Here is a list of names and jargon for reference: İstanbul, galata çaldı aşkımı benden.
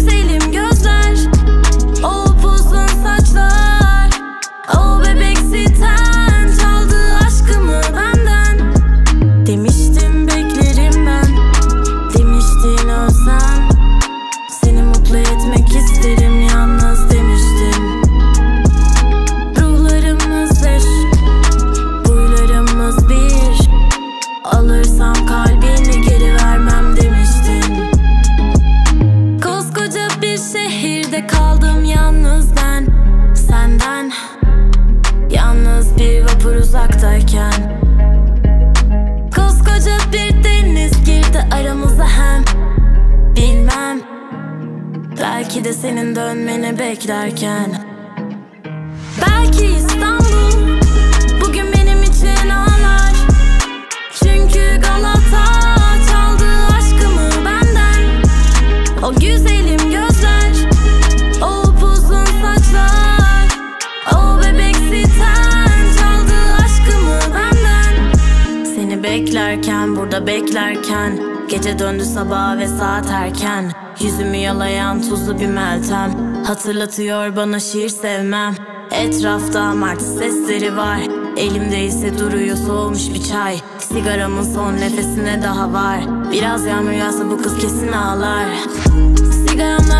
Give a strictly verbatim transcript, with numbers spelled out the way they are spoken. güzelim gözler, o uzun saçlar, o bebek siten çaldı aşkımı benden. Demiştim beklerim ben, demiştin ölsen, seni mutlu etmek isterim yalnız demiştim. Ruhlarımız eş, huylarımız bir, alırsam kalbini geri vermem demiştin. Koskoca bir şehirde kaldım yalnız ben, senden. Yalnız bir vapur uzaktayken. Koskoca bir deniz girdi aramıza hem, bilmem. Belki de senin dönmeni beklerken. Belki İstanbul bugün benim için ağlar, çünkü galata çaldı aşkımı benden. O güzelim gözler, o uzun saçlar, o bebek siten çaldı aşkımı benden. Seni beklerken, burada beklerken, gece döndü sabaha ve saat erken. Yüzümü yalayan tuzlu bir meltem hatırlatıyor bana şiir sevmem. Etrafta martı sesleri var, elimde ise duruyor soğumuş bir çay. Sigaramın son nefesine daha var, biraz yağmur yağsa bu kız kesin ağlar. Sigaramla